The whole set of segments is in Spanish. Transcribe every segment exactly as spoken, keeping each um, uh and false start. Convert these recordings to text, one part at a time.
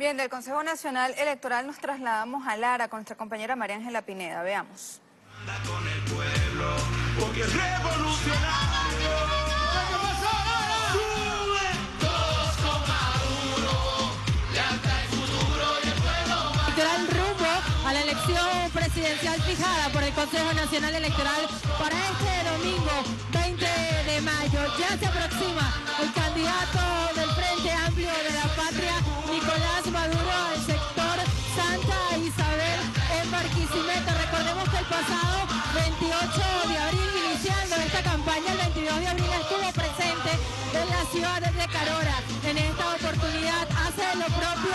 Bien, del Consejo Nacional Electoral nos trasladamos a Lara con nuestra compañera María Ángela Pineda. Veamos. Anda con el pueblo, porque es revolucionario. ¿Qué pasó, Lara? Sube todos con Maduro, le anda el futuro y el pueblo más. Electoral rumbo a la elección presidencial fijada por el Consejo Nacional Electoral para este domingo veinte de mayo. Ya se aproxima el candidato del Frente Amplio de la Patria, Nicolás Maduro, al sector Santa Isabel en Barquisimeto. Recordemos que el pasado veintiocho de abril, iniciando esta campaña, el veintidós de abril estuvo presente en la ciudad de Carora. En esta oportunidad hace lo propio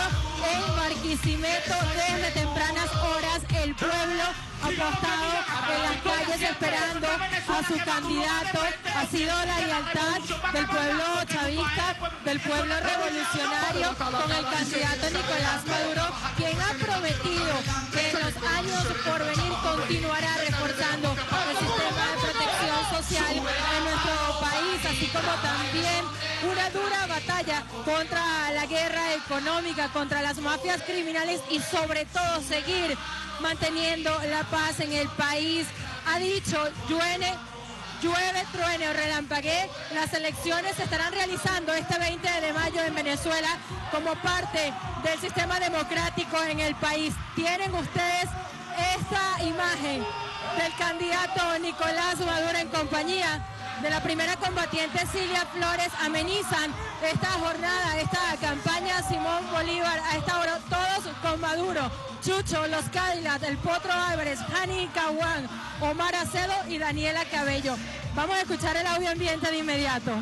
en Barquisimeto. Desde tempranas horas el pueblo apostado en las calles esperando a su candidato. Ha sido la lealtad del pueblo chavista, del pueblo revolucionario, con el candidato Nicolás Maduro, quien ha prometido que en los años por venir continuará reforzando el sistema de protección social en nuestro país, así como también una dura batalla contra la guerra económica, contra las mafias criminales y sobre todo seguir manteniendo la paz en el país. Ha dicho, llueve, llueve, truene o relampaguee, las elecciones se estarán realizando este veinte de mayo en Venezuela como parte del sistema democrático en el país. Tienen ustedes esta imagen del candidato Nicolás Maduro en compañía de la primera combatiente Cilia Flores. Amenizan esta jornada, esta campaña Simón Bolívar. A esta hora todos con Maduro, Chucho, Los Cádilas, El Potro Álvarez, Hani Caguán, Omar Acedo y Daniela Cabello. Vamos a escuchar el audio ambiente de inmediato.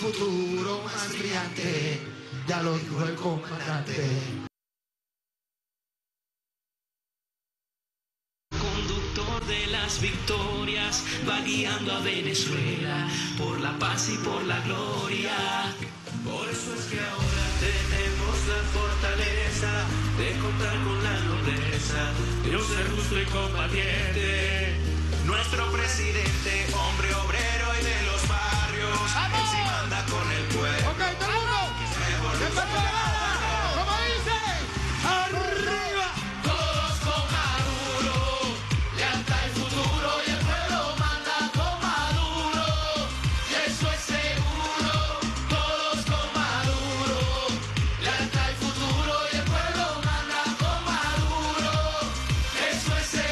Futuro más brillante, ya lo dijo el comandante. Conductor de las victorias, va guiando a Venezuela por la paz y por la gloria. Por eso es que ahora tenemos la fortaleza de contar con la nobleza de un ser justo y combatiente. Nuestro presidente, hombre obrero y de los barrios, ¡vamos! Él sí manda con el pueblo. Ok, todo el mundo. ¡Que se como dice! ¡Arriba! Todos con Maduro, le anda el futuro y el pueblo manda con Maduro. Y eso es seguro, todos con Maduro. Le anda el futuro y el pueblo manda con Maduro. Eso es seguro.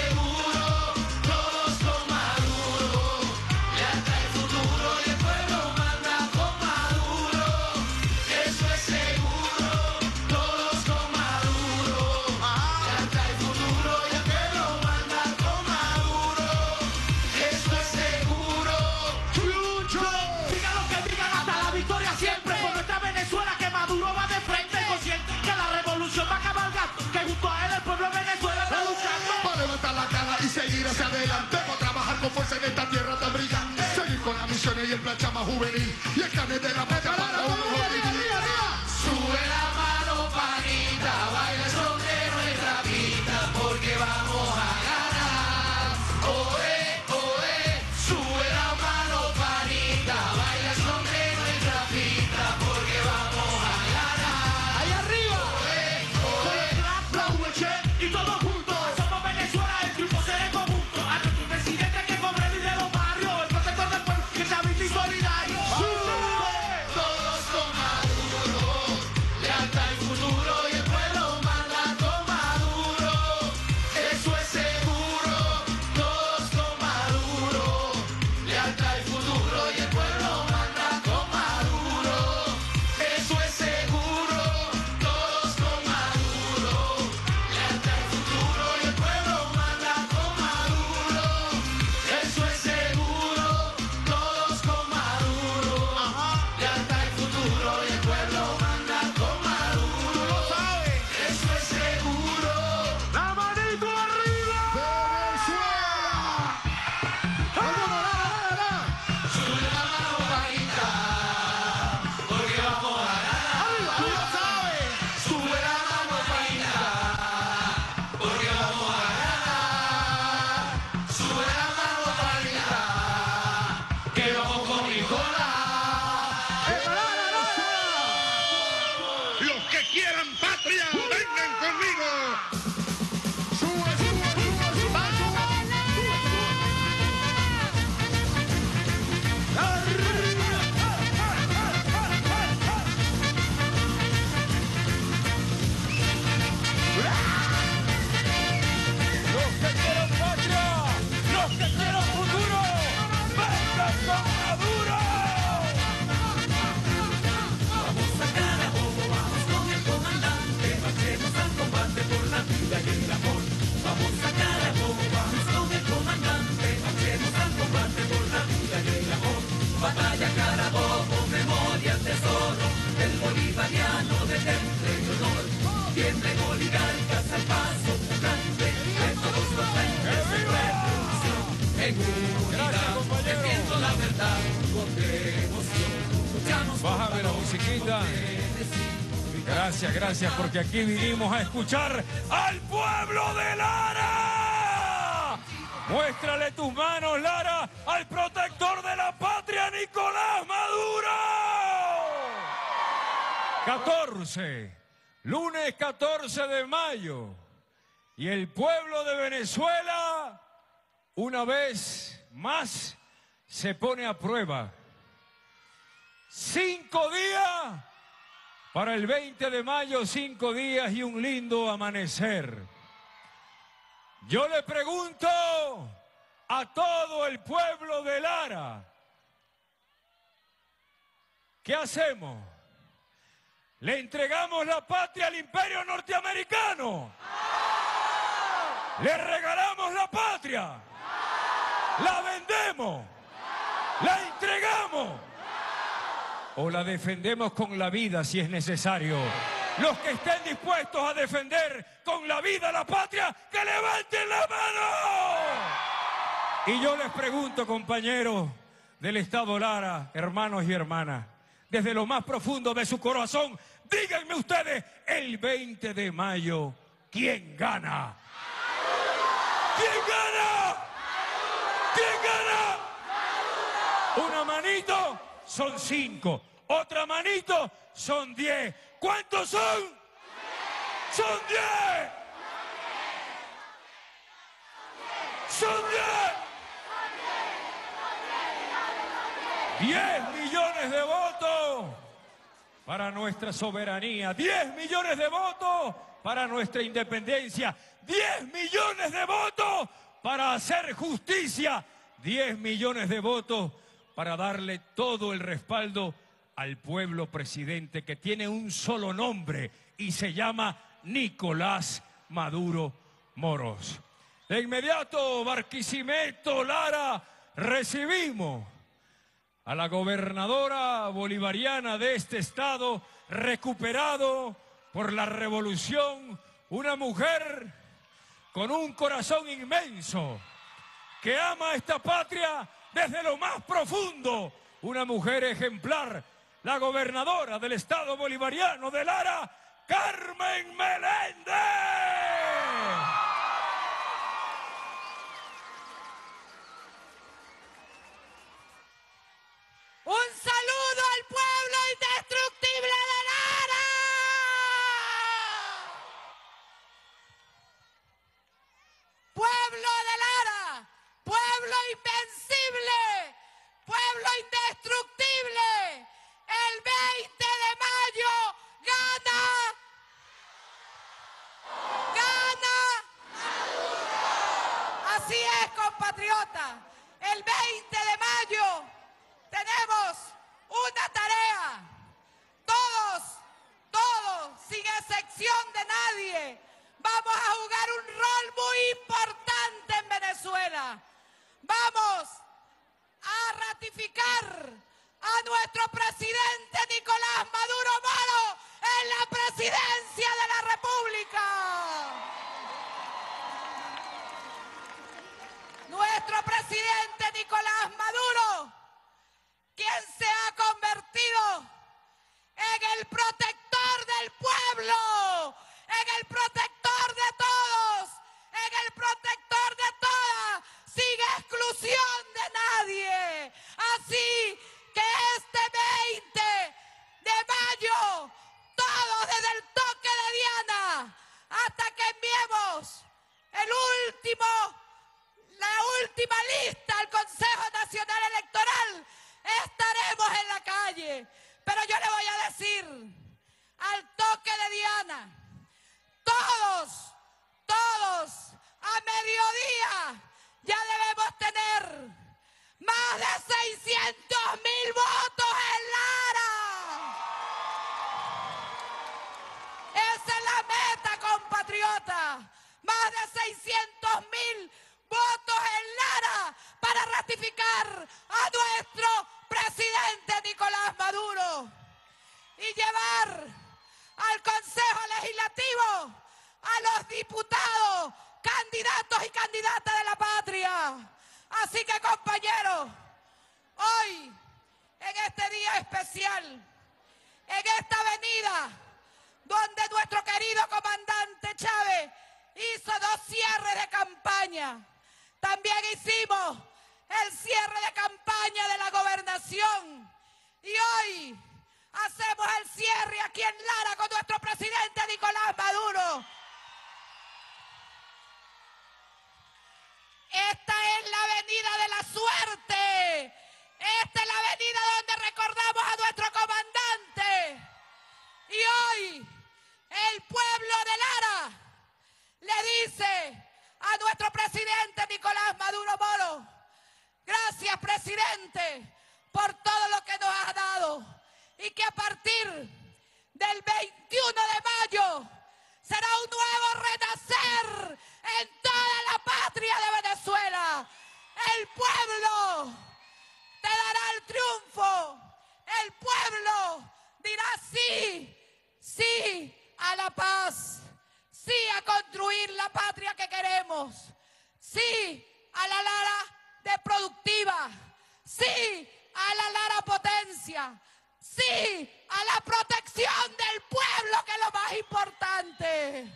Hacia adelante para trabajar con fuerza en esta tierra tan brillante, seguir con las misiones y el plan chama juvenil y el carnet de la meta para un juvenil. Sube la mano, panita, baila el son de nuestra vida, porque vamos a ganar. Oe, oe, sube la mano, panita, baila el son de nuestra vida, porque vamos a ganar. Ahí arriba, oe, oe, la U H y todos juntos somos Venezuela, el triunfo será común. Presidente que pobre vive los barrios, el protector del pueblo que sabe solidario. ¡Sube! Nicolás. Los que quieran patria, vengan conmigo. Batalla Carabobo, memoria, tesoro, del bolivariano de temple y honor. Tiemble oligarcas al paso pujante, de todos los frentes de revolución. En unidad, defiendo la verdad, con devoción. Luchamos por la verdad, con Gracias, gracias, porque aquí vinimos a escuchar al pueblo de Lara. Muéstrale tus manos, Lara, al protector de la paz. Nicolás Maduro. catorce, lunes catorce de mayo, y el pueblo de Venezuela una vez más se pone a prueba. Cinco días para el veinte de mayo, cinco días y un lindo amanecer. Yo le pregunto a todo el pueblo de Lara, ¿qué hacemos? ¿Le entregamos la patria al imperio norteamericano? ¡No! ¿Le regalamos la patria? ¡No! ¿La vendemos? ¡No! ¿La entregamos? ¡No! ¿O la defendemos con la vida si es necesario? Los que estén dispuestos a defender con la vida la patria, ¡que levanten la mano! Y yo les pregunto, compañeros del Estado Lara, hermanos y hermanas, desde lo más profundo de su corazón, díganme ustedes, el veinte de mayo, ¿quién gana? ¿Quién gana? ¿Quién gana? Una manito son cinco, otra manito son diez. ¿Cuántos son? Son diez. Son diez. diez millones de votos para nuestra soberanía, diez millones de votos para nuestra independencia, diez millones de votos para hacer justicia, diez millones de votos para darle todo el respaldo al pueblo presidente que tiene un solo nombre y se llama Nicolás Maduro Moros. De inmediato, Barquisimeto, Lara, recibimos a la gobernadora bolivariana de este estado, recuperado por la revolución, una mujer con un corazón inmenso, que ama a esta patria desde lo más profundo, una mujer ejemplar, la gobernadora del estado bolivariano de Lara, Carmen Meléndez. ¡Un saludo al pueblo indestructible de Lara! ¡Pueblo de Lara! ¡Pueblo invencible! ¡Pueblo indestructible! ¡El veinte de mayo gana! ¡Gana! Así es, compatriota. El veinte de mayo... tenemos una tarea, todos, todos, sin excepción de nadie, vamos a jugar un rol muy importante en Venezuela. Vamos a ratificar a nuestro presidente Nicolás Maduro Moros en la presidencia de la República. Nuestro presidente Nicolás Maduro, quien se ha convertido en el protector del pueblo, en el protector de todos, en el protector de todas, sin exclusión de nadie. Así que Pero yo le voy a decir, al toque de Diana, todos, todos, a mediodía ya debemos tener más de seiscientos mil votos en Lara. Esa es la meta, compatriota. Más de seiscientos mil votos en Lara para ratificar a nuestro presidente Nicolás Maduro y llevar al Consejo Legislativo a los diputados, candidatos y candidatas de la patria. Así que, compañeros, hoy, en este día especial, en esta avenida donde nuestro querido comandante Chávez hizo dos cierres de campaña, también hicimos el cierre de campaña de la gobernación y hoy hacemos el cierre aquí en Lara con nuestro presidente Nicolás Maduro. Esta es la avenida de la suerte, esta es la avenida donde recordamos a nuestro comandante y hoy el pueblo de Lara le dice a nuestro presidente Nicolás Maduro Moro: gracias, presidente, por todo lo que nos has dado, y que a partir del veintiuno de mayo será un nuevo renacer en toda la patria de Venezuela. El pueblo te dará el triunfo, el pueblo dirá sí, sí a la paz, sí a construir la patria que queremos, sí a la Lara de productiva, sí a la Lara potencia, sí a la protección del pueblo, que es lo más importante.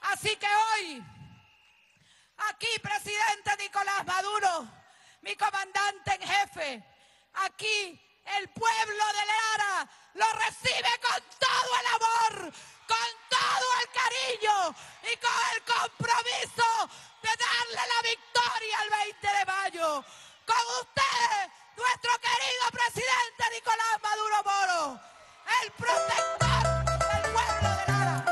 Así que hoy, aquí, presidente Nicolás Maduro, mi comandante en jefe, aquí el pueblo de Lara lo recibe con todo el amor, con todo el cariño y con el compromiso de darle la victoria el veinte de mayo. Con ustedes, nuestro querido presidente Nicolás Maduro Moro, el protector del pueblo de Lara.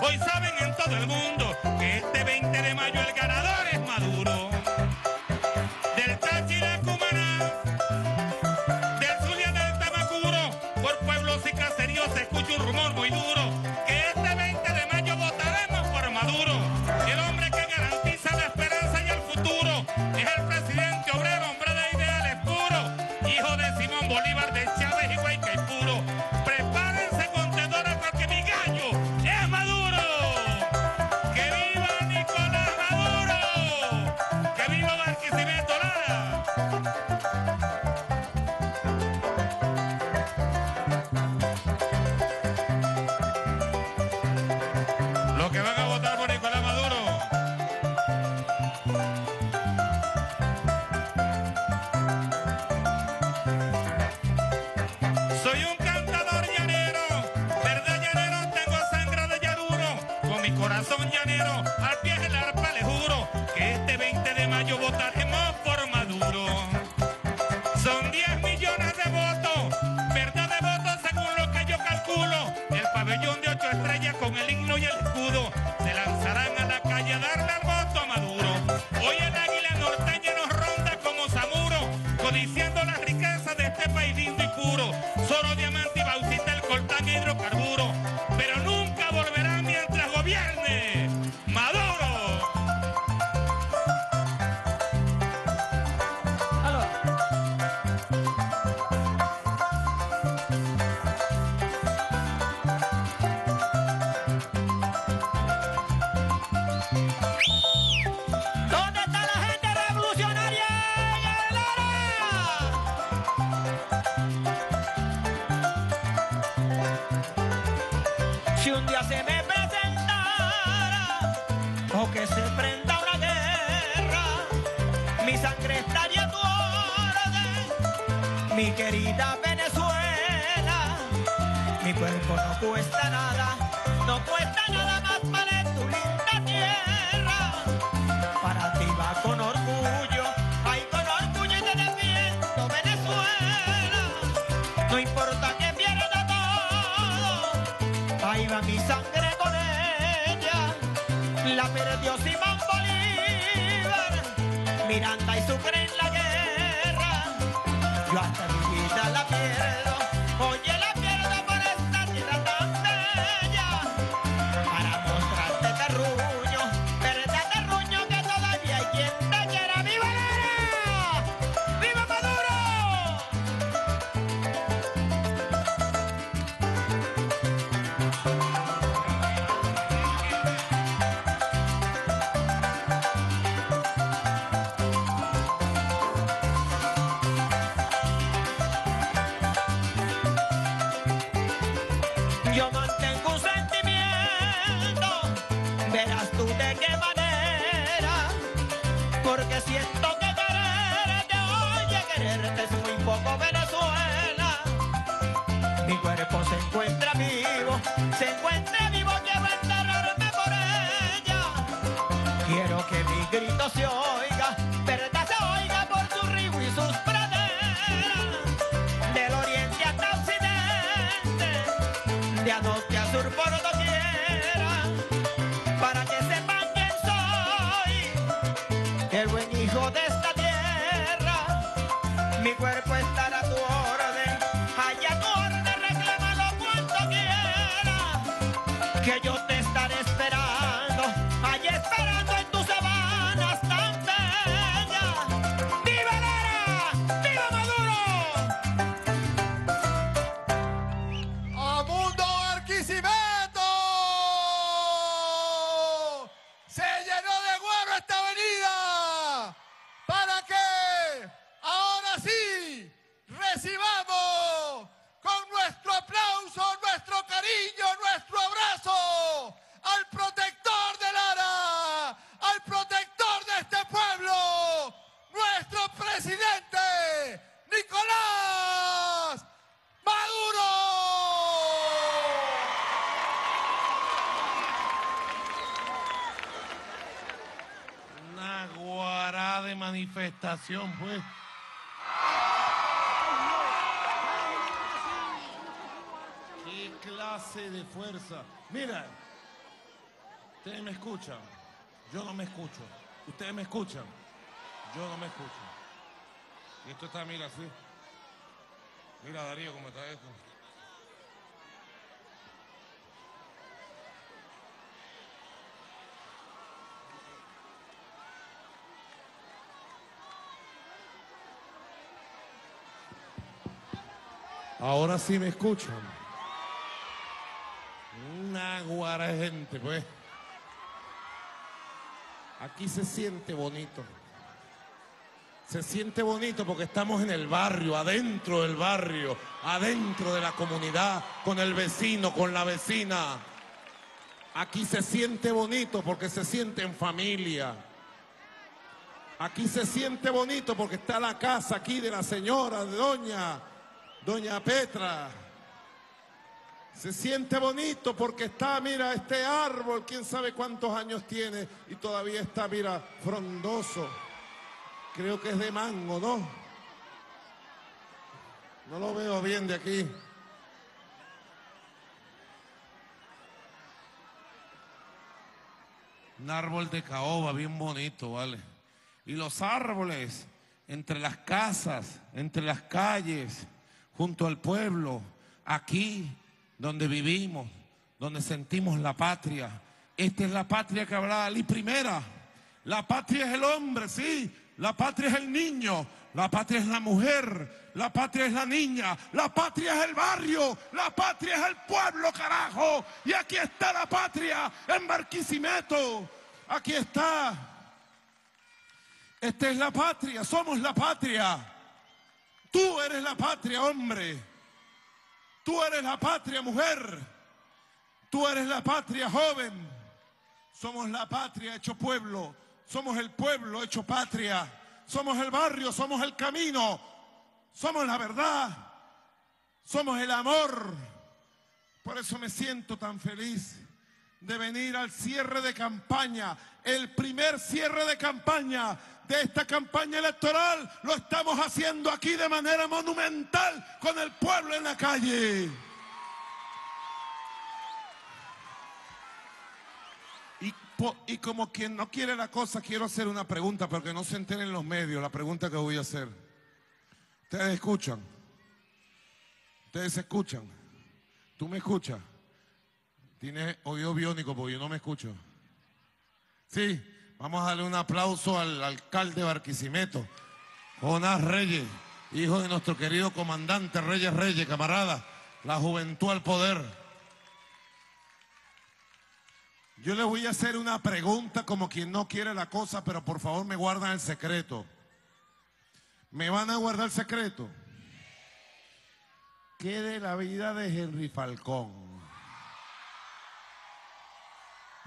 Hoy saben en todo el mundo que este veinte de mayo el ganador es Maduro. Del Táchira Cumaná, del Zulia del Tamacuro, por pueblos y caseríos se escucha un rumor muy duro, que este veinte de mayo votaremos por Maduro. El hombre que garantiza la esperanza y el futuro es el presidente obrero, hombre de ideales puros, hijo de Simón Bolívar, de Chávez y Huayca y Puro. Prepárense, contendores, porque mi gallo es Maduro. Con el himno y el escudo se lanzarán a la calle a darle al voto a Maduro. Hoy el águila norteña nos ronda como Zamuro, codiciando las riquezas de este país lindo y puro. Solo diamante y bauxita, el coltán y hidrocarburo, pero nunca volverán mientras gobierne Maduro. mi querida Venezuela. Mi cuerpo no cuesta nada, no cuesta nada más para tu linda tierra. Para ti va con orgullo, ay, con orgullo y te defiendo, Venezuela. No importa que pierda todo, ahí va mi sangre con ella. La perdió Simón Bolívar, Miranda y Sucre en la guerra. Yo hasta mi vida la pierdo, oye la pierdo por esta tierra tan bella. Para mostrarte terruño, verde terruño que todavía hay quien te quiera. ¡Viva Lara! ¡Viva Venezuela! Mi cuerpo se encuentra vivo, se encuentra vivo, quiero enterrarme por ella. Quiero que mi grito se oiga, verdad se oiga por su río y sus praderas. Del oriente hasta occidente, de a norte a sur por doquiera. Para que sepan quién soy, el buen hijo de esta tierra. Mi cuerpo estará a tu orden, allá a tu orden, reclámalo cuanto quieras, que yo te estaré esperando, allá esperando en tus sabanas tan bellas. ¡Viva Lara! ¡Viva Maduro! ¡A Mundo Barquisimeto! ¡Se llenó de güero esta avenida! ¿Para qué? Ahora sí, recibamos con nuestro aplauso, nuestro cariño, nuestro abrazo al protector de Lara, al protector de este pueblo, nuestro presidente, Nicolás Maduro. Una guará de manifestación, pues. De fuerza. Mira, ustedes me escuchan, yo no me escucho. Ustedes me escuchan, yo no me escucho. Y esto está, mira, así. Mira, Darío, cómo está esto. Ahora sí me escuchan. Una guara de gente, pues. Aquí se siente bonito. Se siente bonito porque estamos en el barrio, adentro del barrio, adentro de la comunidad, con el vecino, con la vecina. Aquí se siente bonito porque se siente en familia. Aquí se siente bonito porque está la casa aquí de la señora, de doña, doña Petra. Se siente bonito porque está, mira, este árbol, quién sabe cuántos años tiene y todavía está, mira, frondoso. Creo que es de mango, ¿no? No lo veo bien de aquí. Un árbol de caoba bien bonito, ¿vale? Y los árboles entre las casas, entre las calles, junto al pueblo, aquí, donde vivimos, donde sentimos la patria. Esta es la patria que hablaba Ali Primera. La patria es el hombre, sí. La patria es el niño. La patria es la mujer. La patria es la niña. La patria es el barrio. La patria es el pueblo, carajo. Y aquí está la patria en Barquisimeto. Aquí está. Esta es la patria. Somos la patria. Tú eres la patria, hombre. Tú eres la patria, mujer. Tú eres la patria, joven. Somos la patria hecho pueblo. Somos el pueblo hecho patria. Somos el barrio, somos el camino. somos la verdad, somos el amor. Por eso me siento tan feliz de venir al cierre de campaña, el primer cierre de campaña de esta campaña electoral. Lo estamos haciendo aquí de manera monumental con el pueblo en la calle. Y, y como quien no quiere la cosa, quiero hacer una pregunta para que no se enteren los medios, la pregunta que voy a hacer. Ustedes escuchan, ustedes escuchan, tú me escuchas. Tiene oído biónico porque yo no me escucho. Sí, vamos a darle un aplauso al alcalde de Barquisimeto, Jonás Reyes, hijo de nuestro querido comandante Reyes Reyes, camarada, la juventud al poder. Yo les voy a hacer una pregunta como quien no quiere la cosa, pero por favor me guardan el secreto. ¿Me van a guardar el secreto? ¿Qué de la vida de Henry Falcón?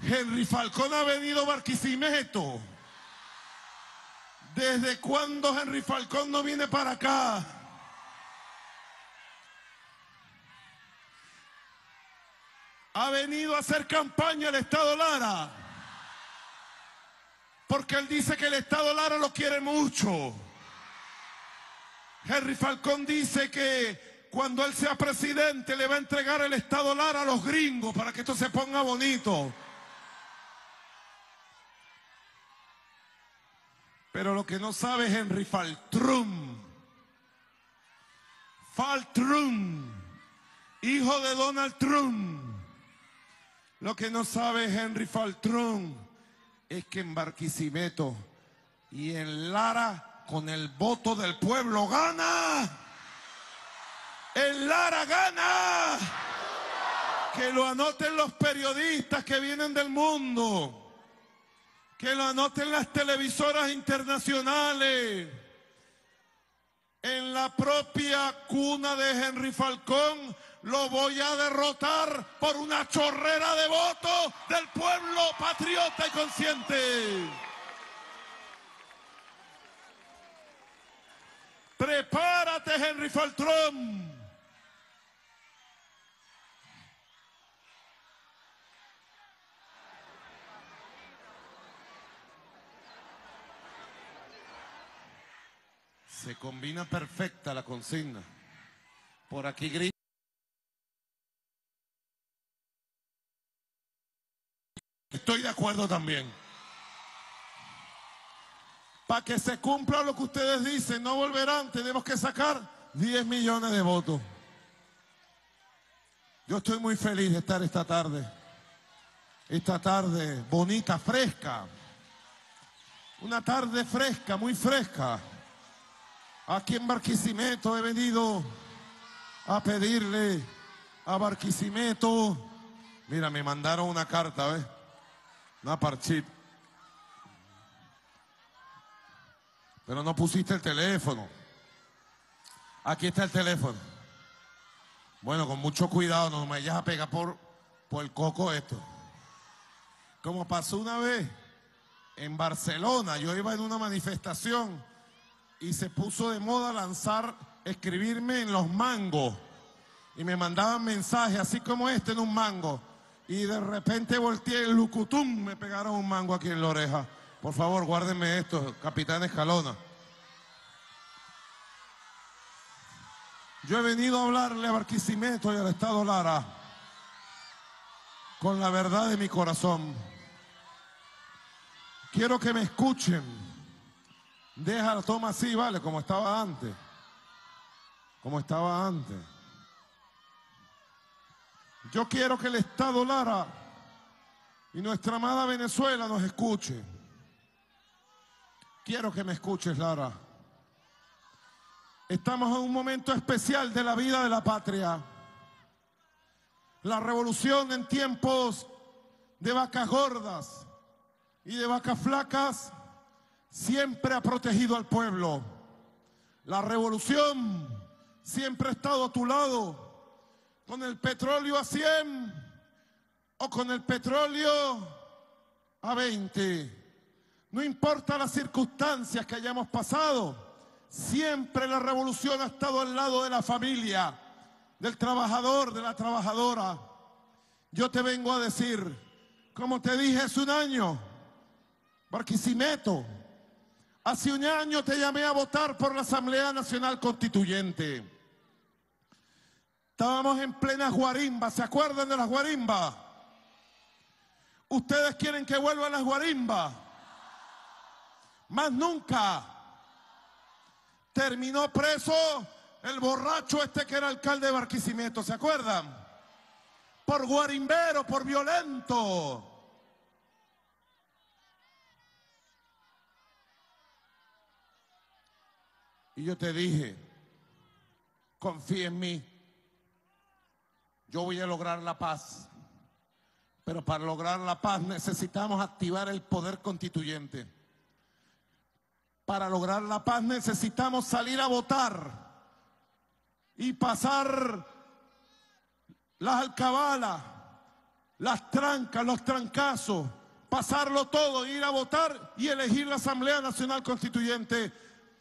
Henry Falcón ha venido a Barquisimeto. ¿Desde cuándo Henry Falcón no viene para acá? Ha venido a hacer campaña el Estado Lara, porque él dice que el Estado Lara lo quiere mucho. Henry Falcón dice que cuando él sea presidente le va a entregar el Estado Lara a los gringos para que esto se ponga bonito. Pero lo que no sabe es Henry Falcón, Falcón, hijo de Donald Trump. Lo que no sabe Henry Falcón es que en Barquisimeto y en Lara, con el voto del pueblo, gana. En Lara gana. Que lo anoten los periodistas que vienen del mundo. Que lo anoten las televisoras internacionales. En la propia cuna de Henry Falcón lo voy a derrotar por una chorrera de votos del pueblo patriota y consciente. Prepárate, Henry Falcón. Se combina perfecta la consigna. Por aquí grita. Estoy de acuerdo también. Para que se cumpla lo que ustedes dicen, no volverán, tenemos que sacar diez millones de votos. Yo estoy muy feliz de estar esta tarde. Esta tarde bonita, fresca. Una tarde fresca, muy fresca. Aquí en Barquisimeto he venido a pedirle a Barquisimeto. Mira, me mandaron una carta, ¿ves? Una parchita. Pero no pusiste el teléfono. Aquí está el teléfono. Bueno, con mucho cuidado, no me vayas a pegar por, por el coco esto. Como pasó una vez en Barcelona, yo iba en una manifestación. Y se puso de moda lanzar, escribirme en los mangos. Y me mandaban mensajes, así como este, en un mango. Y de repente volteé el lucutum, me pegaron un mango aquí en la oreja. Por favor, guárdenme esto, Capitán Escalona. Yo he venido a hablarle a Barquisimeto y al Estado Lara con la verdad de mi corazón. Quiero que me escuchen. Deja la toma así, vale, como estaba antes. Como estaba antes. Yo quiero que el Estado Lara y nuestra amada Venezuela nos escuche. Quiero que me escuches, Lara. Estamos en un momento especial de la vida de la patria. La revolución en tiempos de vacas gordas y de vacas flacas siempre ha protegido al pueblo. La revolución siempre ha estado a tu lado, con el petróleo a cien o con el petróleo a veinte. No importa las circunstancias que hayamos pasado, Siempre la revolución ha estado al lado de la familia, del trabajador, de la trabajadora. Yo te vengo a decir, como te dije hace un año, Barquisimeto, hace un año te llamé a votar por la Asamblea Nacional Constituyente. Estábamos en plena guarimba, ¿se acuerdan de las guarimbas? ¿Ustedes quieren que vuelvan las guarimbas? Más nunca. Terminó preso el borracho este que era alcalde de Barquisimeto, ¿se acuerdan? Por guarimbero, por violento. Y yo te dije, confía en mí, yo voy a lograr la paz. Pero para lograr la paz necesitamos activar el poder constituyente. Para lograr la paz necesitamos salir a votar y pasar las alcabalas, las trancas, los trancazos, pasarlo todo, ir a votar y elegir la Asamblea Nacional Constituyente.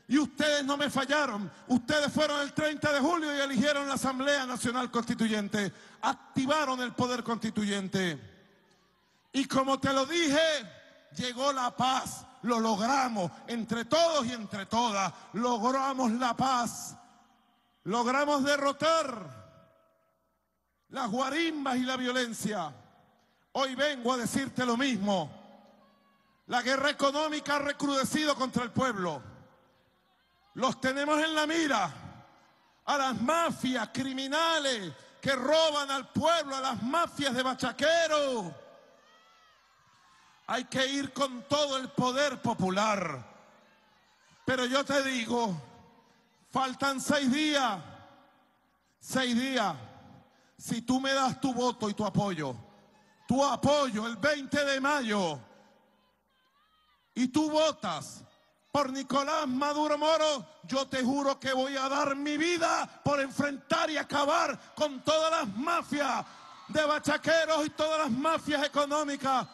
Y ustedes no me fallaron, ustedes fueron el treinta de julio y eligieron la Asamblea Nacional Constituyente, activaron el poder constituyente. Y como te lo dije, llegó la paz, lo logramos, entre todos y entre todas, logramos la paz, logramos derrotar las guarimbas y la violencia. Hoy vengo a decirte lo mismo, la guerra económica ha recrudecido contra el pueblo. Los tenemos en la mira, a las mafias criminales que roban al pueblo, a las mafias de bachaqueros. Hay que ir con todo el poder popular. Pero yo te digo, faltan seis días, seis días. Si tú me das tu voto y tu apoyo, tu apoyo el veinte de mayo, y tú votas por Nicolás Maduro Moro, yo te juro que voy a dar mi vida por enfrentar y acabar con todas las mafias de bachaqueros y todas las mafias económicas.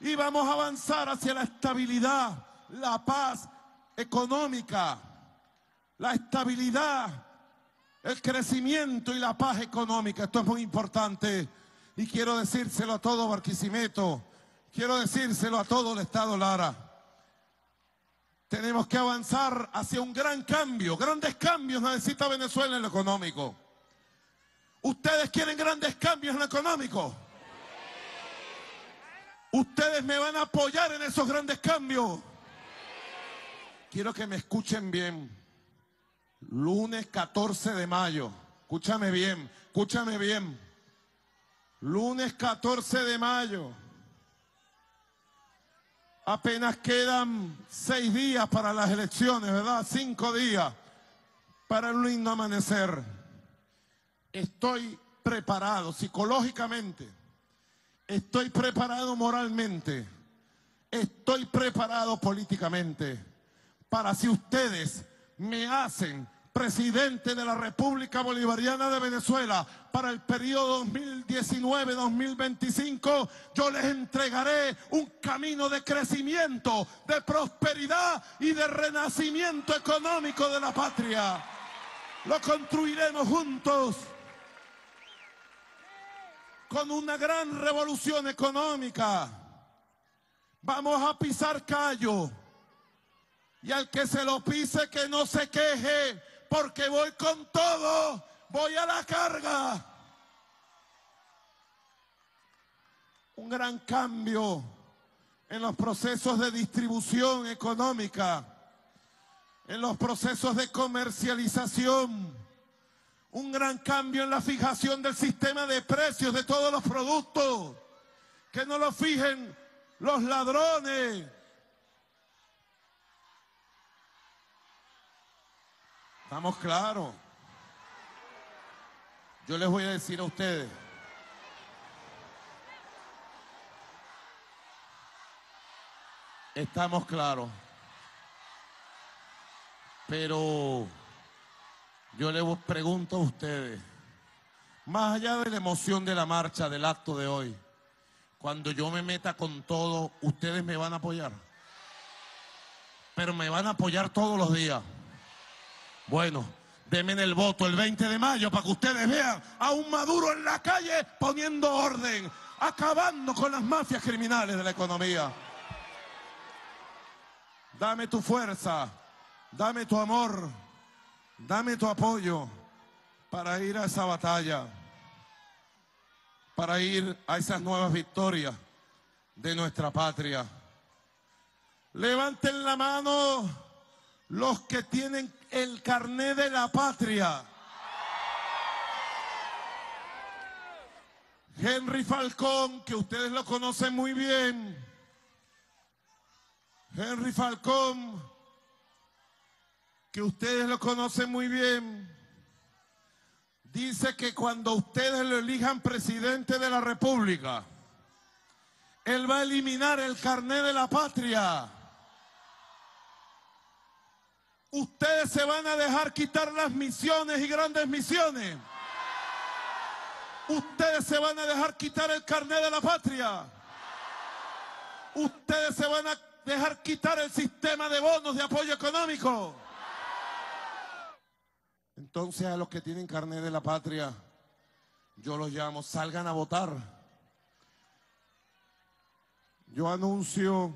Y vamos a avanzar hacia la estabilidad, la paz económica, la estabilidad, el crecimiento y la paz económica. Esto es muy importante y quiero decírselo a todo Barquisimeto, quiero decírselo a todo el Estado Lara. Tenemos que avanzar hacia un gran cambio, grandes cambios necesita Venezuela en lo económico. ¿Ustedes quieren grandes cambios en lo económico? ¿Ustedes me van a apoyar en esos grandes cambios? Quiero que me escuchen bien. Lunes catorce de mayo, escúchame bien, escúchame bien. Lunes catorce de mayo. Apenas quedan seis días para las elecciones, ¿verdad? Cinco días para un lindo amanecer. Estoy preparado psicológicamente, estoy preparado moralmente, estoy preparado políticamente para si ustedes me hacen presidente de la República Bolivariana de Venezuela para el periodo dos mil diecinueve a dos mil veinticinco, yo les entregaré un camino de crecimiento, de prosperidad y de renacimiento económico de la patria. Lo construiremos juntos con una gran revolución económica. Vamos a pisar callo y al que se lo pise que no se queje, porque voy con todo, voy a la carga. Un gran cambio en los procesos de distribución económica, en los procesos de comercialización, un gran cambio en la fijación del sistema de precios de todos los productos, que no lo fijen los ladrones. Estamos claros. Yo les voy a decir a ustedes. Estamos claros. Pero yo les pregunto a ustedes, más allá de la emoción de la marcha, del acto de hoy, cuando yo me meta con todo, ¿ustedes me van a apoyar? Pero me van a apoyar todos los días. Bueno, denme el voto el veinte de mayo para que ustedes vean a un Maduro en la calle poniendo orden, acabando con las mafias criminales de la economía. Dame tu fuerza, dame tu amor, dame tu apoyo para ir a esa batalla, para ir a esas nuevas victorias de nuestra patria. Levanten la mano los que tienen el carné de la patria. Henry Falcón, que ustedes lo conocen muy bien. Henry Falcón, que ustedes lo conocen muy bien, dice que cuando ustedes lo elijan presidente de la República, él va a eliminar el carné de la patria. Ustedes se van a dejar quitar las misiones y grandes misiones. Ustedes se van a dejar quitar el carné de la patria. Ustedes se van a dejar quitar el sistema de bonos de apoyo económico. Entonces, a los que tienen carné de la patria, yo los llamo, salgan a votar. Yo anuncio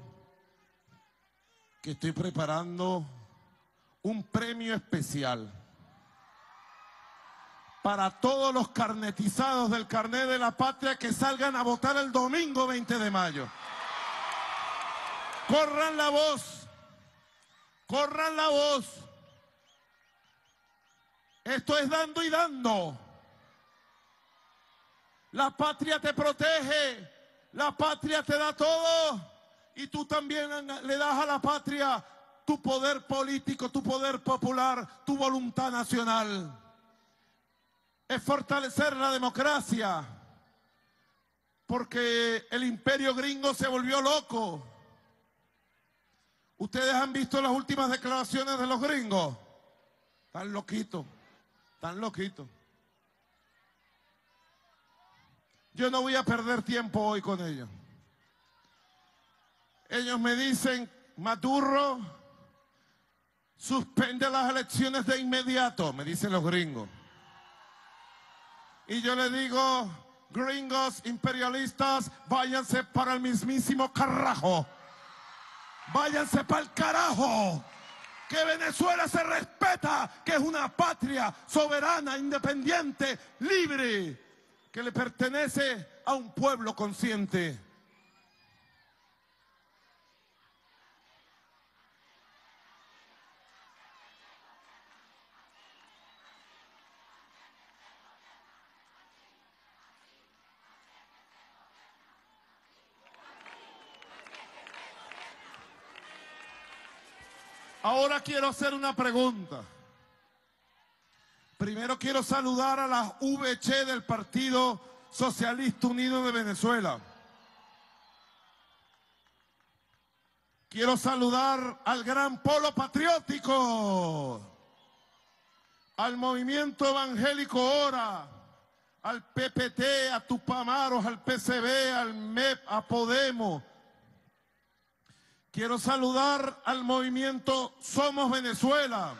que estoy preparando un premio especial para todos los carnetizados del carné de la patria que salgan a votar el domingo veinte de mayo. Corran la voz, corran la voz. Esto es dando y dando. La patria te protege, la patria te da todo y tú también le das a la patria tu poder político, tu poder popular, tu voluntad nacional. Es fortalecer la democracia, porque el imperio gringo se volvió loco. Ustedes han visto las últimas declaraciones de los gringos. Están loquitos, están loquitos. Yo no voy a perder tiempo hoy con ellos. Ellos me dicen, Maduro, suspende las elecciones de inmediato, me dicen los gringos. Y yo les digo, gringos imperialistas, váyanse para el mismísimo carajo. Váyanse para el carajo. Que Venezuela se respeta, que es una patria soberana, independiente, libre, que le pertenece a un pueblo consciente. Ahora quiero hacer una pregunta. Primero quiero saludar a las V C del Partido Socialista Unido de Venezuela. Quiero saludar al gran polo patriótico, al movimiento evangélico Ora, al P P T, a Tupamaros, al P C B, al M E P, a Podemos. Quiero saludar al movimiento Somos Venezuela.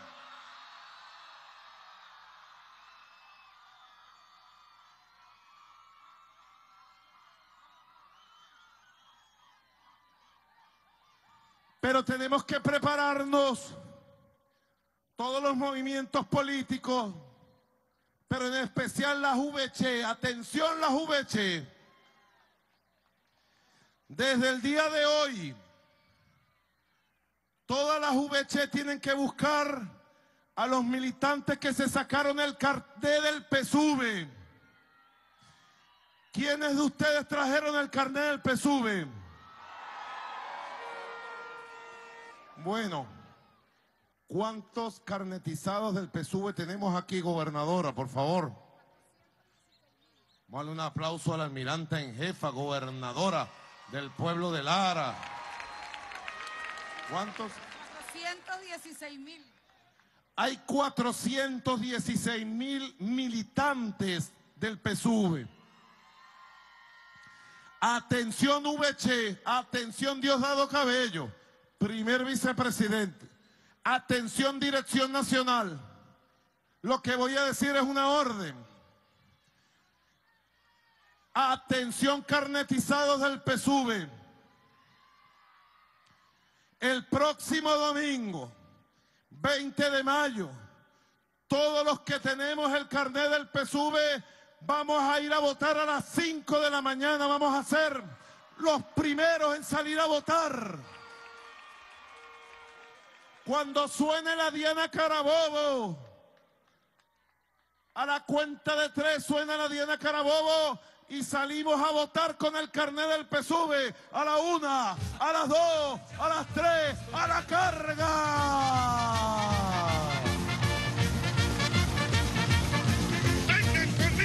Pero tenemos que prepararnos, todos los movimientos políticos, pero en especial las V C, atención las V C. Desde el día de hoy, todas las V C tienen que buscar a los militantes que se sacaron el carné del P S U V. ¿Quiénes de ustedes trajeron el carné del P S U V? Bueno, ¿cuántos carnetizados del P S U V tenemos aquí, gobernadora, por favor? Vale un aplauso a la almiranta en jefa, gobernadora del pueblo de Lara. ¿Cuántos? cuatrocientos dieciséis mil. Hay cuatrocientos dieciséis mil militantes del P S U V. Atención V C, atención Diosdado Cabello, primer vicepresidente, atención Dirección Nacional, Lo que voy a decir es una orden. Atención, carnetizados del P S U V. El próximo domingo, veinte de mayo, todos los que tenemos el carnet del P S U V vamos a ir a votar a las cinco de la mañana. Vamos a ser los primeros en salir a votar. Cuando suene la Diana Carabobo, a la cuenta de tres suena la Diana Carabobo y salimos a votar con el carnet del P S U V. A la una, a las dos, a las tres, a la carga. ¡Vengan conmigo!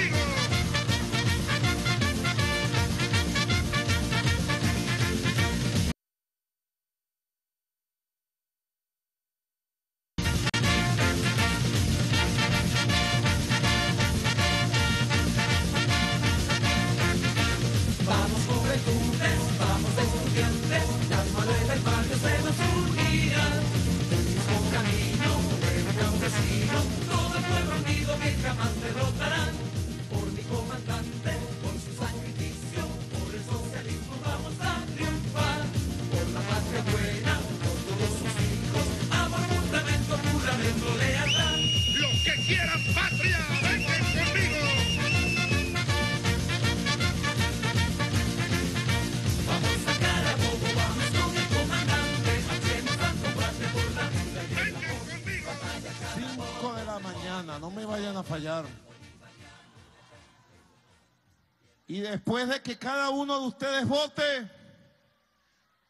Y después de que cada uno de ustedes vote,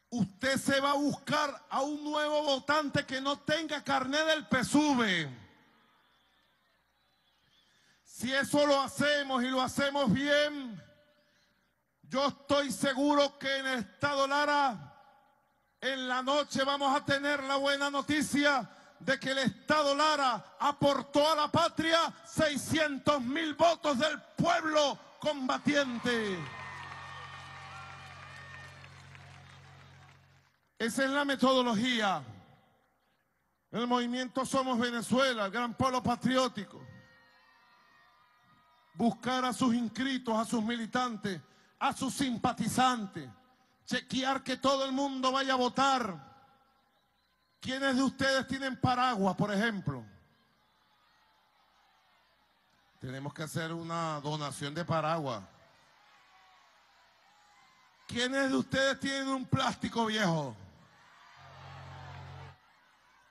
usted se va a buscar a un nuevo votante que no tenga carnet del P S U V. Si eso lo hacemos y lo hacemos bien, yo estoy seguro que en el estado Lara, en la noche vamos a tener la buena noticia de que el estado Lara aportó a la patria seiscientos mil votos del pueblo combatiente. Esa es la metodología. El movimiento Somos Venezuela, el gran polo patriótico. Buscar a sus inscritos, a sus militantes, a sus simpatizantes. Chequear que todo el mundo vaya a votar. ¿Quiénes de ustedes tienen paraguas, por ejemplo? Tenemos que hacer una donación de paraguas. ¿Quiénes de ustedes tienen un plástico viejo?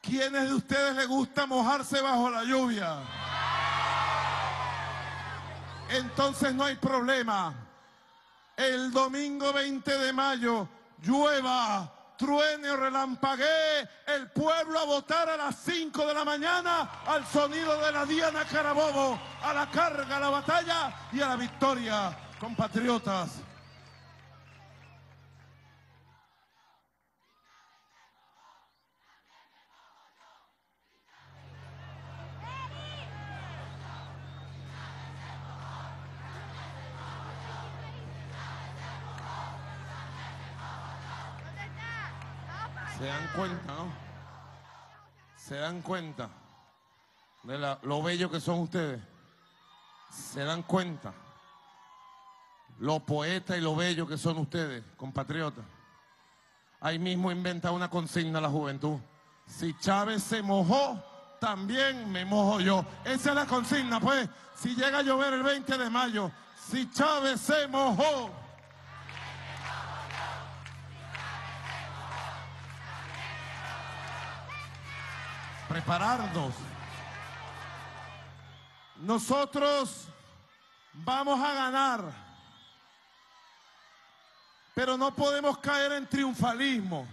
¿Quiénes de ustedes les gusta mojarse bajo la lluvia? Entonces no hay problema. El domingo veinte de mayo, llueva, truene o relampaguee, el pueblo a votar a las cinco de la mañana al sonido de la Diana Carabobo, a la carga, a la batalla y a la victoria, compatriotas. Se dan cuenta, ¿no? Se dan cuenta de la, lo bello que son ustedes. Se dan cuenta lo poeta y lo bello que son ustedes, compatriotas. Ahí mismo inventa una consigna la juventud. Si Chávez se mojó, también me mojo yo. Esa es la consigna, pues. Si llega a llover el veinte de mayo, si Chávez se mojó, prepararnos. Nosotros vamos a ganar, pero no podemos caer en triunfalismo.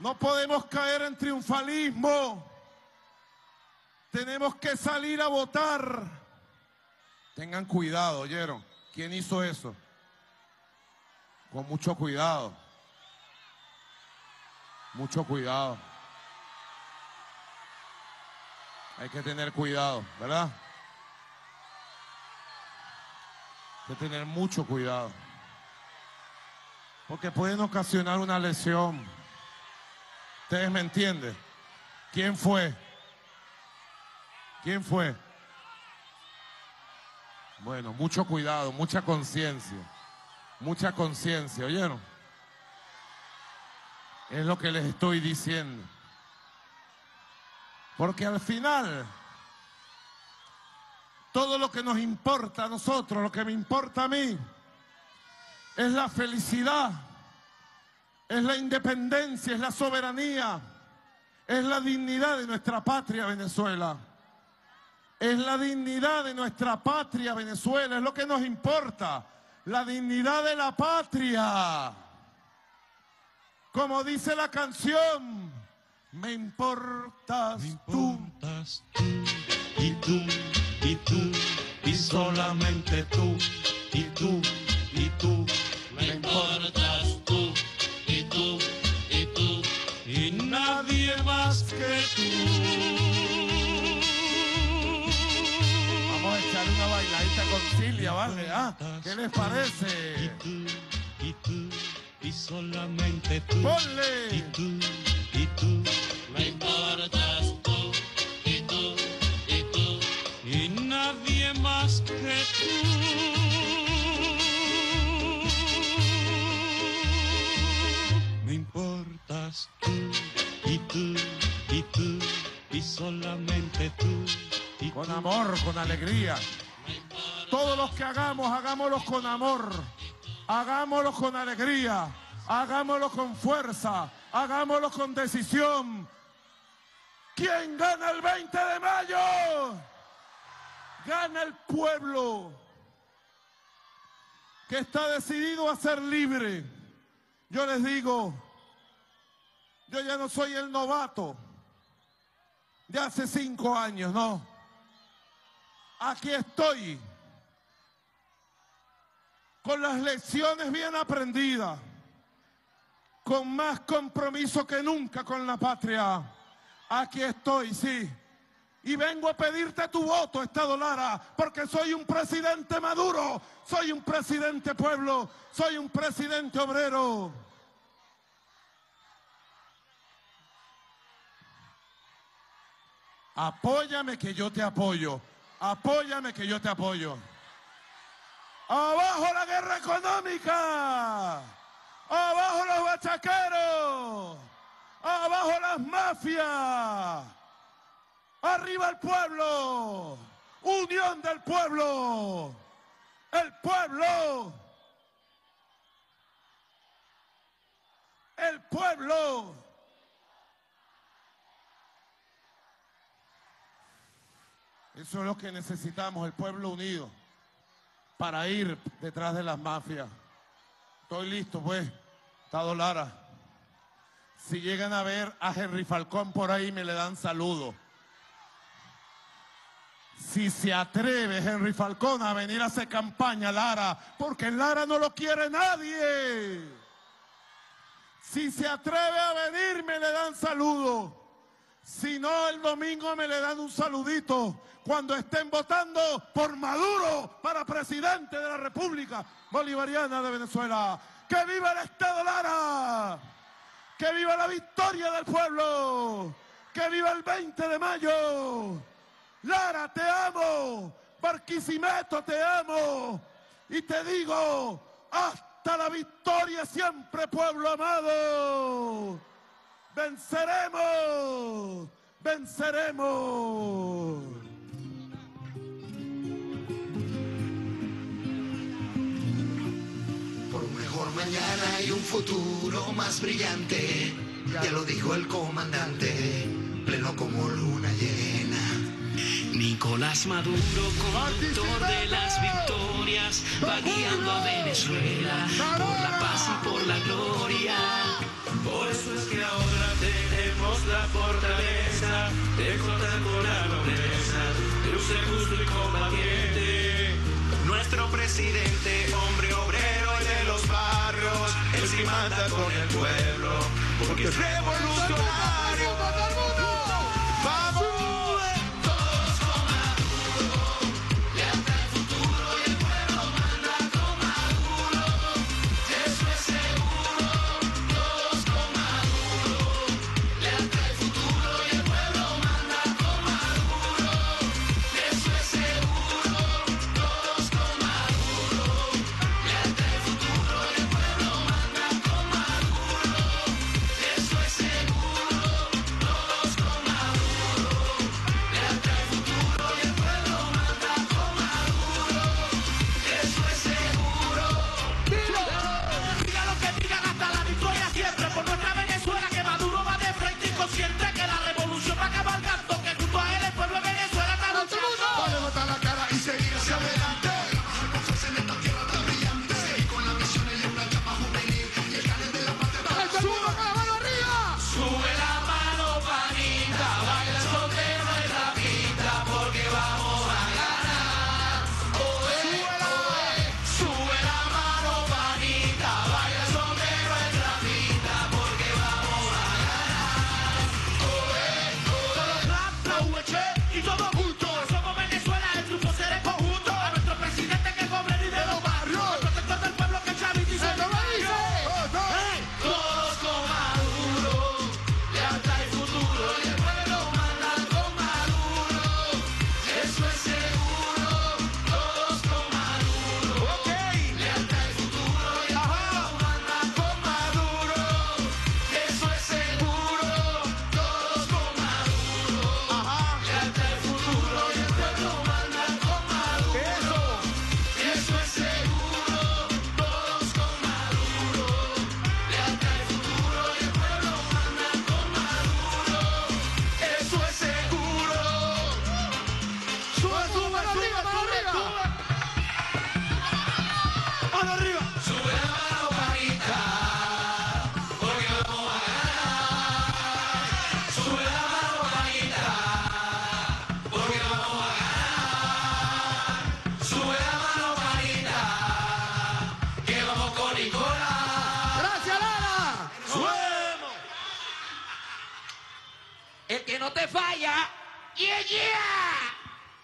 No podemos caer en triunfalismo. Tenemos que salir a votar. Tengan cuidado, ¿oyeron? ¿Quién hizo eso? Con mucho cuidado. Mucho cuidado. Hay que tener cuidado, ¿verdad? Hay que tener mucho cuidado. Porque pueden ocasionar una lesión. ¿Ustedes me entienden? ¿Quién fue? ¿Quién fue? Bueno, mucho cuidado, mucha conciencia. Mucha conciencia, ¿oyeron? Es lo que les estoy diciendo. Porque al final, todo lo que nos importa a nosotros, lo que me importa a mí, es la felicidad, es la independencia, es la soberanía, es la dignidad de nuestra patria Venezuela. Es la dignidad de nuestra patria Venezuela, es lo que nos importa, la dignidad de la patria. Como dice la canción, me importas, me importas tú, tú, y tú, y tú, y solamente tú, y tú, y tú, me importas tú, y tú, y tú, y nadie más que tú. Vamos a echar una bailadita con Cilia, ¿vale? ¿Ah? ¿Qué les parece? Y tú, y tú, y solamente tú. ¡Ponle! Y tú, y tú, me importas tú, y tú, y tú, y nadie más que tú. Me importas tú, y tú, y tú, y solamente tú. Y con tú, amor, con alegría. Todos los que hagamos, hagámoslos con amor. Hagámoslos con alegría. Hagámoslos con fuerza. Hagámoslos con decisión. ¿Quién gana el veinte de mayo? Gana el pueblo que está decidido a ser libre. Yo les digo, yo ya no soy el novato de hace cinco años, no. Aquí estoy, con las lecciones bien aprendidas, con más compromiso que nunca con la patria. Aquí estoy, sí. Y vengo a pedirte tu voto, Estado Lara, porque soy un presidente Maduro, soy un presidente pueblo, soy un presidente obrero. Apóyame que yo te apoyo, apóyame que yo te apoyo. ¡Abajo la guerra económica! ¡Abajo los bachaqueros! ¡Abajo las mafias! ¡Arriba el pueblo! ¡Unión del pueblo! ¡El pueblo! ¡El pueblo! Eso es lo que necesitamos, el pueblo unido, para ir detrás de las mafias. Estoy listo, pues, Estado Lara. Si llegan a ver a Henry Falcón por ahí, me le dan saludos. Si se atreve Henry Falcón a venir a hacer campaña, Lara, porque Lara no lo quiere nadie. Si se atreve a venir, me le dan saludo. Si no, el domingo me le dan un saludito cuando estén votando por Maduro para presidente de la República Bolivariana de Venezuela. ¡Que viva el Estado Lara! ¡Que viva la victoria del pueblo! ¡Que viva el veinte de mayo! Lara, te amo, Barquisimeto, te amo, y te digo, hasta la victoria siempre, pueblo amado. Venceremos, venceremos. Por un mejor mañana y un futuro más brillante, ya lo dijo el comandante, pleno como luna llena. Nicolás Maduro, conductor de las victorias, va guiando a Venezuela por la paz y por la gloria. Por eso es que ahora tenemos la fortaleza de contar con la nobleza de un ser justo y combatiente. Nuestro presidente, hombre obrero de los barrios, él sí manda con el pueblo, porque es revolucionario. el que no te falla, yeah, yeah.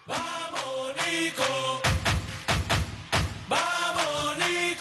Vamos, Nico. Vamos, Nico.